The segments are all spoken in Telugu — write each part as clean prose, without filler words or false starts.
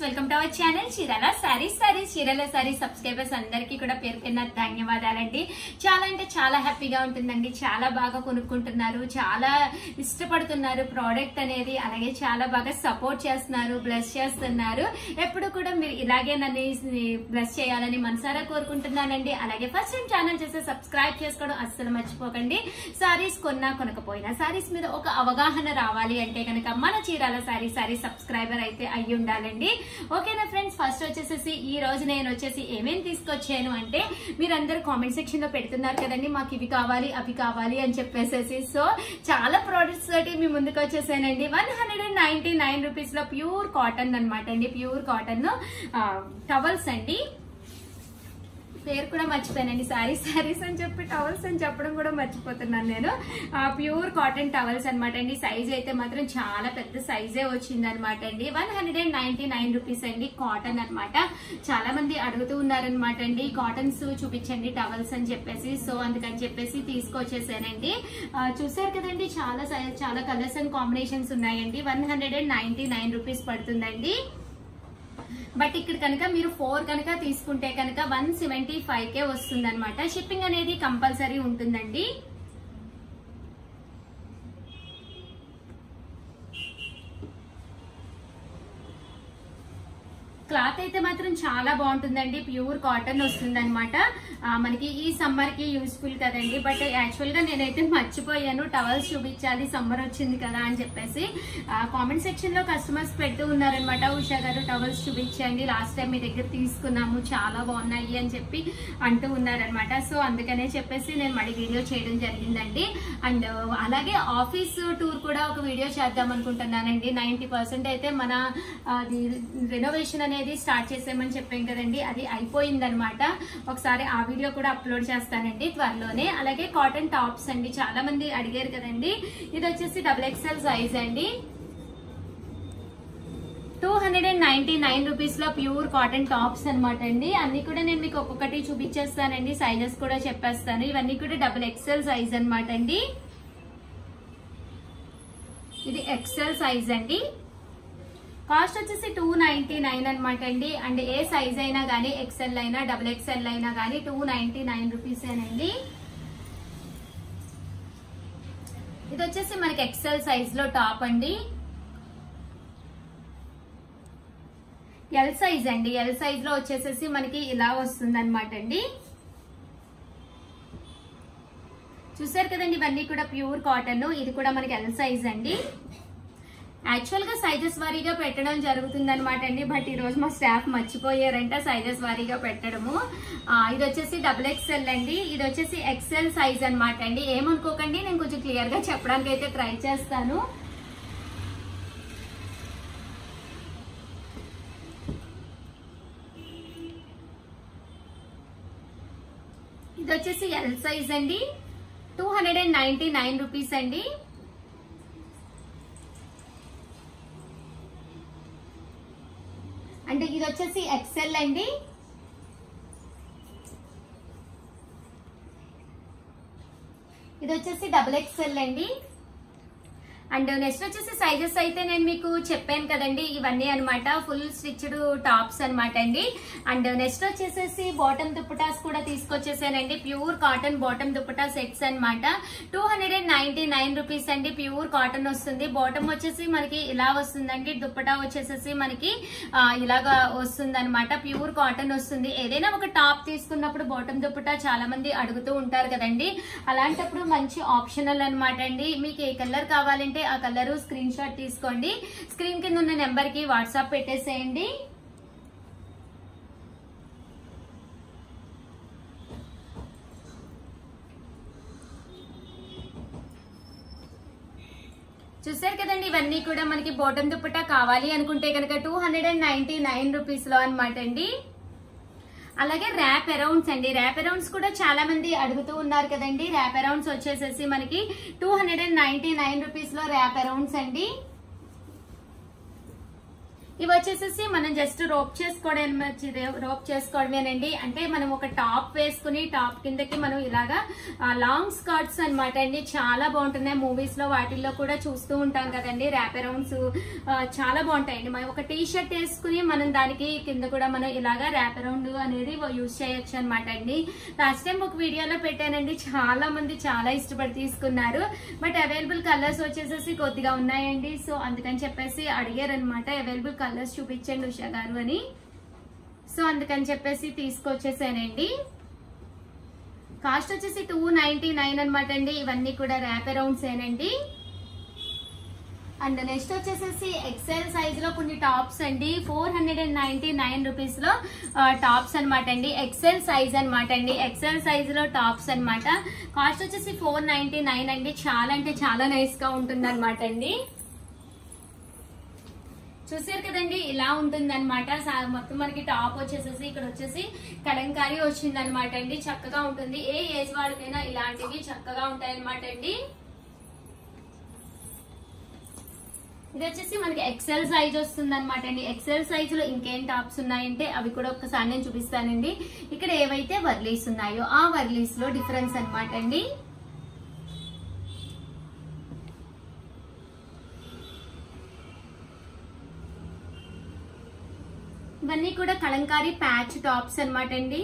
Welcome to our channel Chirala sari sari Chirala सारी सब्सक्राइबर्स अंदर की కూడా పేరు పేరున ధన్యవాదాలండి। చాలా అంటే చాలా హ్యాపీగా ఉంటుందండి, చాలా బాగా కొనుక్కుంటున్నారు, చాలా ఇష్టపడుతున్నారు ప్రోడక్ట్ అనేది, అలాగే చాలా బాగా సపోర్ట్ చేస్తున్నారు, బ్లెస్ చేస్తున్నారు। ఎప్పుడు కూడా మీరు ఇలాగే నన్ను బ్లెస్ చేయాలని మనసారా కోరుకుంటున్నానండి। అలాగే ఫస్ట్ టైం ఛానల్ చేసి సబ్స్క్రైబ్ చేసుకోవడం అస్సలు మర్చిపోకండి। సారీస్ కొన్నా కొనకపోయినా సారీస్ మీద ఒక అవగాహన రావాలి అంటే గనుక మన చీరాల సారీ సారీ సబ్స్క్రైబర్ అయితే అయ్యి ఉండాలండి। ఓకే నా ఫ్రెండ్స్, ఫస్ట్ వచ్చేసి ఈ రోజు నేను వచ్చేసి ఏమేం తీసుకొచ్చాను అంటే మీరందరూ కామెంట్ సెక్షన్ లో పెడుతున్నారు కదండి మాకు ఇవి కావాలి అవి కావాలి అని చెప్పేసేసి, సో చాలా ప్రొడక్ట్స్ తోటి మీ ముందుకు వచ్చేసానండి। 199 రూపీస్ లో ప్యూర్ కాటన్ అన్నమాట అండి, ప్యూర్ కాటన్ టవల్స్ అండి। పేరు కూడా మర్చిపోయానండి, సారీ సారీస్ అని చెప్పి టవల్స్ అని చెప్పడం కూడా మర్చిపోతున్నాను నేను। ప్యూర్ కాటన్ టవల్స్ అనమాట అండి। సైజ్ అయితే మాత్రం చాలా పెద్ద సైజే వచ్చింది అనమాట అండి। 199 రూపీస్ అండి, కాటన్ అనమాట। చాలా మంది అడుగుతూ ఉన్నారనమాట అండి కాటన్స్ చూపించండి టవల్స్ అని చెప్పేసి, సో అందుకని చెప్పేసి తీసుకొచ్చేసానండి। చూసారు కదండి చాలా చాలా కలర్స్ అండ్ కాంబినేషన్స్ ఉన్నాయండి। 199 రూపీస్ పడుతుందండి। బట్ ఇక్కడ కనుక మీరు 4 కనుక తీసుకుంటే కనుక 175 కే వస్తుందన్నమాట। షిప్పింగ్ అనేది కంపల్సరీ ఉంటుందండి। క్లాత్ అయితే మాత్రం చాలా బాగుంటుందండి, ప్యూర్ కాటన్ వస్తుందన్నమాట మనకి। ఈ సమ్మర్ కి యూస్ఫుల్ కదండి। బట్ యాక్చువల్ గా నేనైతే మర్చిపోయాను టవల్స్ చూపించాలి, సమ్మర్ వచ్చింది కదా అని చెప్పేసి కామెంట్ సెక్షన్ లో కస్టమర్స్ పెడుతూ ఉన్నారనమాట। ఉషా గారు టవల్స్ చూపించండి, లాస్ట్ టైం మీ దగ్గర తీసుకున్నాము చాలా బాగున్నాయి అని చెప్పి అంటూ ఉన్నారనమాట। సో అందుకనే చెప్పేసి నేను మళ్ళీ వీడియో చేయడం జరిగిందండి। అండ్ అలాగే ఆఫీస్ టూర్ కూడా ఒక వీడియో చేద్దాం అనుకుంటున్నానండి। 90% అయితే మన రెనోవేషన్ అనేది స్టార్ట్ చేసామని చెప్పాం కదండి, అది అయిపోయిందనమాట। ఒకసారి ఆ వీడియో కూడా అప్లోడ్ చేస్తానండి త్వరలోనే। అలాగే కాటన్ టాప్స్ అండి, చాలా మంది అడిగారు కదండి। ఇది వచ్చేసి XXL సైజ్ అండి। 299 రూపీస్ లో ప్యూర్ కాటన్ టాప్స్ అనమాట అండి। అన్ని కూడా నేను మీకు ఒక్కొక్కటి చూపించేస్తానండి, సైజెస్ కూడా చెప్పేస్తాను। ఇవన్నీ కూడా XXL సైజ్ అనమాట అండి। ఇది XL సైజ్ అండి। కాస్ట్ వచ్చేసి 299 అనమాట అండి। అండ్ ఏ సైజ్ అయినా కానీ XL అయినా XXL అయినా కానీ 299 రూపీస్ అండి। ఇది వచ్చేసి మనకి XL సైజ్ లో టాప్ అండి, L సైజ్ అండి। L సైజ్ లో వచ్చేసేసి మనకి ఇలా వస్తుంది అనమాట అండి। చూసారు కదండి ఇవన్నీ కూడా ప్యూర్ కాటన్, ఇది కూడా మనకి L సైజ్ అండి। యాక్చువల్ గా సైజెస్ వారీగా పెట్టడం జరుగుతుంది అనమాట అండి, బట్ ఈ రోజు మా స్టాఫ్ మర్చిపోయారంట సైజెస్ వారీగా పెట్టడము। ఇది వచ్చేసి XXL అండి, ఇది వచ్చేసి XL సైజ్ అనమాట అండి। ఏమనుకోకండి నేను కొంచెం క్లియర్ గా చెప్పడానికి అయితే ట్రై చేస్తాను। ఇది వచ్చేసి L సైజ్ అండి, 299 రూపీస్ అండి। అంటే ఇది వచ్చేసి XL అండి, ఇది వచ్చేసి XXL అండి। అండ్ నెక్స్ట్ వచ్చేసి సైజెస్ అయితే నేను మీకు చెప్పాను కదండి, ఇవన్నీ అనమాట ఫుల్ స్టిచ్డ్ టాప్స్ అనమాట అండి। అండ్ నెక్స్ట్ వచ్చేసేసి బాటమ్ దుప్పటాస్ కూడా తీసుకొచ్చేసానండి, pure cotton bottom dupatta sets అనమాట। 299 రూపీస్ అండి, ప్యూర్ కాటన్ వస్తుంది। బాటమ్ వచ్చేసి మనకి ఇలా వస్తుందండి, దుప్పటా వచ్చేసేసి మనకి ఇలాగా వస్తుంది అనమాట, ప్యూర్ కాటన్ వస్తుంది। ఏదైనా ఒక టాప్ తీసుకున్నప్పుడు బాటమ్ దుప్పటా చాలా మంది అడుగుతూ ఉంటారు కదండి, అలాంటప్పుడు మంచి ఆప్షనల్ అనమాట అండి। మీకు ఏ కలర్ కావాలంటే ఆ కలర్ స్క్రీన్ షాట్ తీసుకోండి, స్క్రీన్ కింద ఉన్న నెంబర్ కి వాట్సాప్ పెట్టేసేయండి। చూసారు కదండి ఇవన్నీ కూడా మనకి బాటమ్ దుప్పటా కావాలి అనుకుంటే కనుక 299 రూపీస్ లో అనమాట అండి। అలాగే ర్యాప్ అరౌండ్స్ అండి, ర్యాప్ అరౌండ్స్ కూడా చాలా మంది అడుగుతూ ఉన్నారు కదండి। ర్యాప్ అరౌండ్స్ వచ్చేసేసి మనకి 299 రూపీస్ లో ర్యాప్ అరౌండ్స్ అండి। इवच्चेसी मन जस्ट रोप चेसुकोवडमेనండి అంటే మనం ఒక టాప్ వేసుకుని టాప్ కిందకి మనం ఇలాగా లాంగ్ స్కర్ట్స్ అన్నమాట అండి చాలా బాగుంటాయి మూవీస్ లో వాటిల్లో కూడా చూస్తూ ఉంటాం కదండి ర్యాప్ అరౌండ్స్ చాలా బాగుంటాయి మనం ఒక టీ షర్ట్ వేసుకుని మనం దానికి కింద కూడా మనం ఇలాగా ర్యాప్ అరౌండ్ అనేది యూస్ చేయొచ్చు అన్నమాట అండి లాస్ట్ టైం ఒక వీడియోలో పెట్టానండి చాలా మంది చాలా ఇష్టపడి తీసుకున్నారు బట్ అవైలబుల్ కలర్స్ వచ్చేసేసి కొద్దిగా ఉన్నాయండి సో అందుకని చెప్పేసి అడిగారు అన్నమాట అవైలబుల్ కలర్స్ చూపించండి ఉషా గారు అని సో అందుకని చెప్పేసి తీసుకొచ్చేసానండి కాస్ట్ వచ్చేసి 299 అన్నమాట అండి ఇవన్నీ కూడా ర్యాప్ అరౌండ్స్ ఏనండి అండ్ నెక్స్ట్ వచ్చేసేసి ఎక్సెల్ సైజ్ లో కొన్ని టాప్స్ అండి 499 రూపీస్ లో టాప్స్ అన్నమాట అండి ఎక్సెల్ సైజ్ అన్నమాట అండి ఎక్సెల్ సైజ్ లో టాప్స్ అన్నమాట కాస్ట్ వచ్చేసి 499 అండి చాలా అంటే చాలా నైస్ గా ఉంటుంది అన్నమాట అండి చూసారు కదండి ఇలా ఉంటుందన్నమాట మొత్తం మనకి టాప్ వచ్చేసేసి ఇక్కడ వచ్చేసి కలంకారీ వచ్చిందనమాట అండి చక్కగా ఉంటుంది ఏ ఏజ్ వాళ్ళకైనా ఇలాంటివి చక్కగా ఉంటాయన్నమాట అండి ఇది వచ్చేసి మనకి ఎక్సెల్ సైజ్ వస్తుంది అనమాట అండి ఎక్సెల్ సైజ్ లో ఇంకేం టాప్స్ ఉన్నాయంటే అవి కూడా ఒక్కసారి నేను చూపిస్తానండి ఇక్కడ ఏవైతే వర్లీస్ ఉన్నాయో ఆ వర్లీస్ లో డిఫరెన్స్ అనమాట అండి ఇవన్నీ కూడా కలంకారీ ప్యాచ్ టాప్స్ అన్నమాట అండి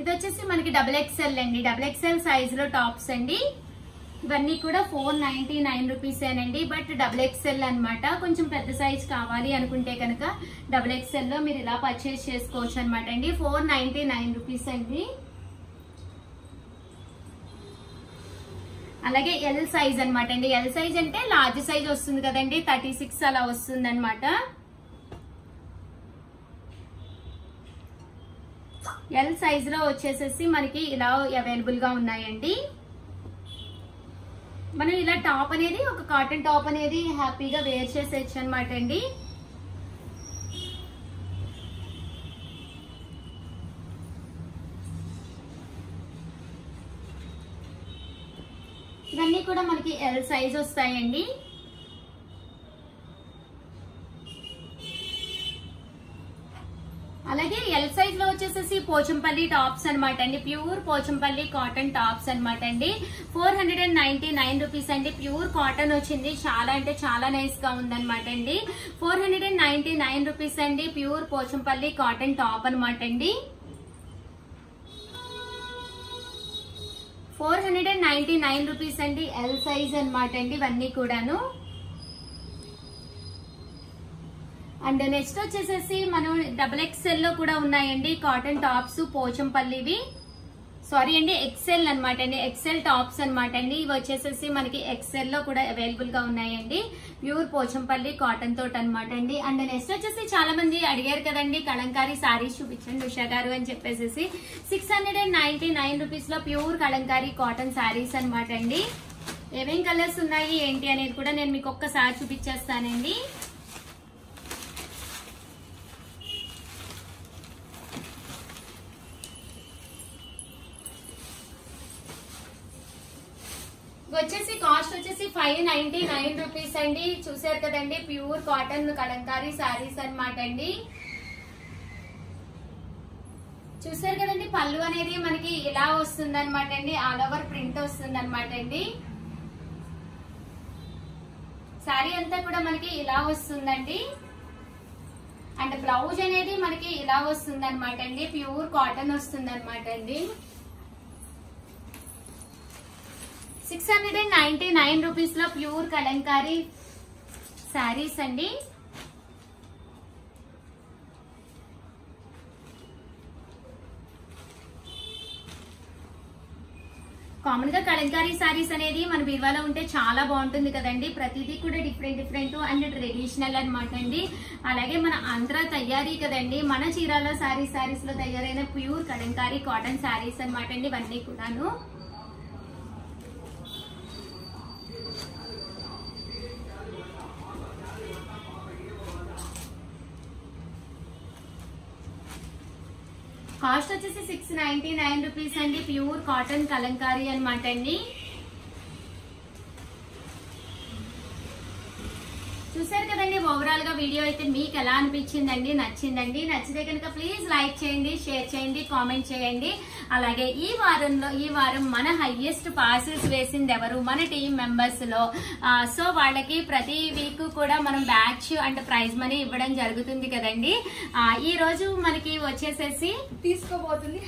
ఇది వచ్చేసి మనకి XXL అండి XXL సైజ్ లో టాప్స్ అండి ఇవన్నీ కూడా 499 రూపీస్ అండి బట్ XXL అన్నమాట కొంచెం పెద్ద సైజ్ కావాలి అనుకుంటే కనుక XXL లో మీరు ఇలా పర్చేస్ చేసుకోవచ్చు అన్నమాట అండి 499 రూపీస్ అండి అలాగే L సైజ్ అన్నమాట అండి L సైజ్ అంటే లార్జ్ సైజ్ వస్తుంది కదండి 36 అలా వస్తుంది అన్నమాట L సైజ్ లో వచ్చేసేసి మనకి ఇలా అవైలబుల్ గా ఉన్నాయండి మనం ఇలా టాప్ అనేది ఒక కాటన్ టాప్ అనేది హ్యాపీగా వేర్ చేసేయచ్చు అన్నమాట అండి ఇవన్నీ కూడా మనకి L సైజ్ వస్తాయండి అలాగే L సైజ్ లో వచ్చేసేసి పోచంపల్లి టాప్స్ అన్నమాట అండి ప్యూర్ పోచంపల్లి కాటన్ టాప్స్ అన్నమాట అండి 499 రూపీస్ అండి ప్యూర్ కాటన్ వచ్చింది చాలా అంటే చాలా నైస్ గా ఉందన్నమాట అండి 499 రూపీస్ అండి ప్యూర్ పోచంపల్లి కాటన్ టాప్ అన్నమాట అండి 499 రూపీస్ అండి L సైజ్ అన్నమాట అండి ఇవన్నీ కూడాను అండ్ నెక్స్ట్ వచ్చేసేసి మనం XXL లో కూడా ఉన్నాయండి కాటన్ టాప్స్ పోచంపల్లివి సారీ అండి XL అన్నమాట అండి XL టాప్స్ అన్నమాట అండి ఇవి వచ్చేసేసి మనకి XL లో కూడా అవైలబుల్ గా ఉన్నాయండి ప్యూర్ పోచంపల్లి కాటన్ తోట అన్నమాట అండి అండ్ నెక్స్ట్ వచ్చేసి చాలా మంది అడిగారు కదండి కలంకారీ సారీస్ చూపించండి ఉషా గారు అని చెప్పేసి 699 రూపీస్ లో ప్యూర్ కలంకారీ కాటన్ సారీస్ అన్నమాట అండి ఏమేం కలర్స్ ఉన్నాయి ఏంటి అనేది కూడా నేను మీకు ఒక్కసారి చూపించేస్తానండి వచ్చేసి కాస్ట్ వచ్చేసి 599 రూపీస్ అండి చూసారు కదండి ప్యూర్ కాటన్ కలంకారీ సారీస్ అన్నమాట అండి చూసారు కదండి పళ్ళు అనేది మనకి ఇలా వస్తుంది అన్నమాట అండి ఆల్ ఓవర్ ప్రింట్ వస్తుంది అన్నమాట అండి సారీ అంతా కూడా మనకి ఇలా వస్తుందండి అండ్ బ్లౌజ్ అనేది మనకి ఇలా వస్తుంది అన్నమాట అండి ప్యూర్ కాటన్ వస్తుంది అన్నమాట అండి 699 రూపీస్ లో ప్యూర్ కలంకారీ శారీస్ అండి కామన్ గా కలంకారీ శారీస్ అనేది మన బీరువాలో ఉంటే చాలా బాగుంటుంది కదండి ప్రతిదీ కూడా డిఫరెంట్ డిఫరెంట్ అండ్ ట్రెడిషనల్ అన్నమాట అండి అలాగే మన ఆంధ్ర తయారీ కదండి మన చీరాల శారీస్ లో తయారైన ప్యూర్ కలంకారీ కాటన్ శారీస్ అన్నమాట అండి ఇవన్నీ కూడాను కాస్ట్ వచ్చేసి 699 రూపీస్ అండి ప్యూర్ కాటన్ కలంకారీ అన్నమాట అండి చూశారు కదండి ఓవరాల్ గా వీడియో అయితే మీకు ఎలా అనిపించిందండి నచ్చిందండి నచ్చితే గనుక ప్లీజ్ లైక్ చేయండి షేర్ చేయండి కామెంట్ చేయండి అలాగే ఈ వారం మన హైయెస్ట్ పాసెస్ వేసింది ఎవరు మన టీం మెంబర్స్ లో సో వాళ్ళకి ప్రతి వీక్ కూడా మనం బ్యాచ్ అండ్ ప్రైజ్ మనీ ఇవ్వడం జరుగుతుంది కదండి ఈ రోజు మనకి వచ్చేసేసి తీసుకోబోతుంది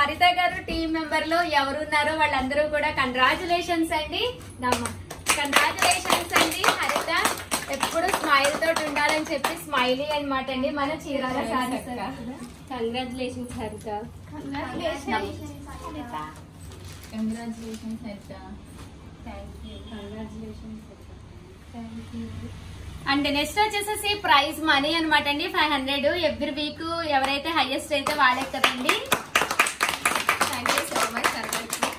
హరిత గారు టీం మెంబర్ లో ఎవరు ఉన్నారో వాళ్ళందరూ కూడా కంగ్రాట్యులేషన్స్ అండి కంగ్రాచులేషన్స్ అండి హరిత ఎప్పుడు స్మైల్ తోటి ఉండాలని చెప్పి స్మైలీ అన్నమాట అండి మన Chirala saris congratulations Haritha thank you and next వచ్చేసి ప్రైజ్ మనీ అన్నమాట అండి 500 ఎవ్రీ వీక్ ఎవరైతే హైయెస్ట్ అయితే వాళ్ళకి కదండి thank you so much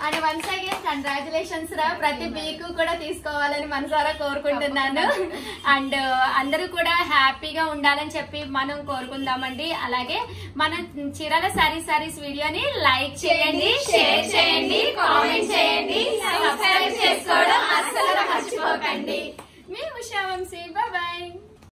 and once again congratulations రా ప్రతి వీక్ కూడా తీసుకోవాలని మనసారా కోరుకుంటున్నాను అండ్ అందరూ కూడా హ్యాపీగా ఉండాలని చెప్పి మనం కోరుకుందామండి అలాగే మన చీరాల సారీస్ వీడియోని లైక్ చేయండి షేర్ చేయండి కామెంట్ చేయండి సబ్స్క్రైబ్ చేసుకోవడం అస్సలు మర్చిపోకండి మీ ఉషా వంశీ బాయ్ బాయ్